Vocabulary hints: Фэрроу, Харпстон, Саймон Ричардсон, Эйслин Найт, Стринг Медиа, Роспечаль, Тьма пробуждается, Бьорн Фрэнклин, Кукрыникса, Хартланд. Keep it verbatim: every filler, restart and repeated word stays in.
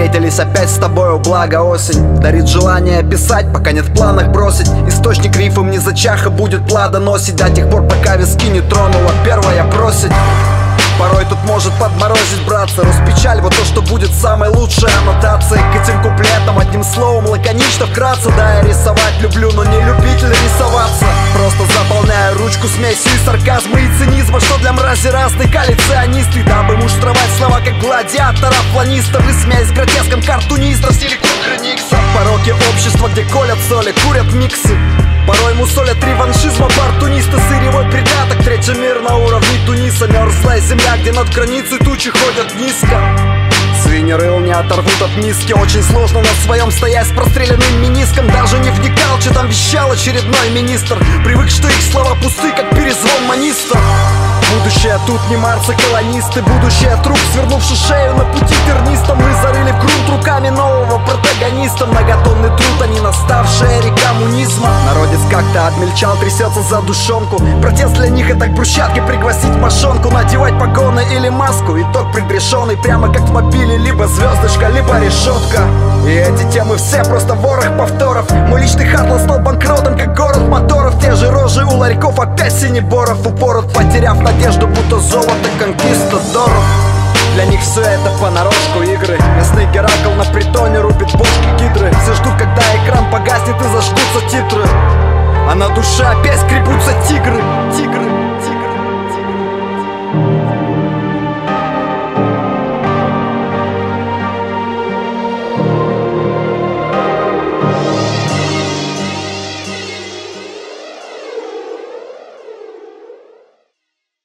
встретились опять с тобою, благо осень дарит желание писать, пока нет в планах бросить. Источник рифом не зачаха, будет плодоносить до тех пор, пока виски не тронула первая просить. Порой тут может подморозить, братца, распечаль, вот то, что будет самой лучшей аннотацией к этим куплетам. Одним словом, лаконично, вкратце, да, я рисовать люблю, но не любитель рисоваться. Просто заполняю ручку смесью и сарказма, и цинизма, что для мрази разный коллекционист. И дабы муштровать слова, как гладиаторов, планистов, и смесь гротеском картунистов в стиле Кукрыникса. Пороки общества, где колят соли, курят миксы, порой мусолят реваншизма, бартунисты, сырьевой придаток. Третий мир на уровне Туниса, мерзлая земля, где над границей тучи ходят низко. Свинерыл не оторвут от миски, очень сложно на своем стоять с простреленным мениском. Даже не вникал, что там вещал очередной министр, привык, что их слова пусты, как перезвон маниста. Будущее тут не марсоколонисты, будущее труп, свернувший шею на пути тернистом. Мы зарыли в грунт руками нового протагониста, многотонный труд, а не наставшая река мунизма. Народец как-то отмельчал, трясется за душонку, протест для них это к брусчатке пригвоздить мошонку, надевать погоны или маску, итог предрешенный, прямо как в мобиле, либо звездочка, либо решетка. И эти темы все просто ворох повторов. Мой личный Хартланд стал банкротом, как город моторов. Те же рожи у ларьков, опять синеборов упорот, потеряв надежду, будто золото конкистадоров. Для них все это понарошку игры. Местный Геракл на притоне рубит бошки гидры. Все ждут, когда экран погаснет и зажгутся титры, а на душе опять